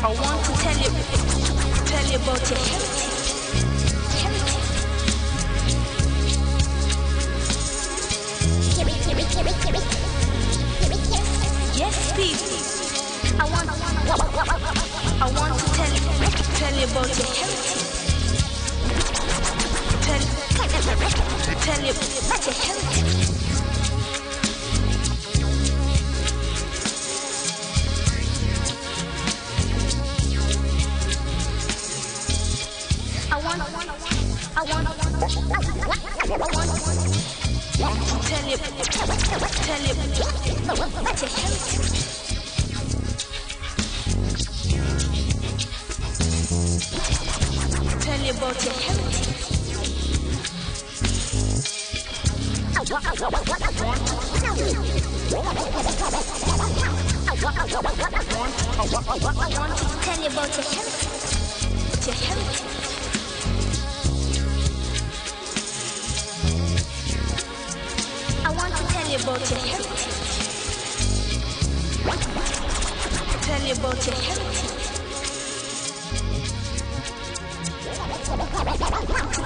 I want to tell you about your heritage. Yes, please. I want to tell you about your heritage. Tell you about your heritage. Tell you about your heritage. I want to tell you about your heritage. Your heritage. About your heritage. Tell you about your heritage.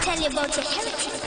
Tell you about your heritage.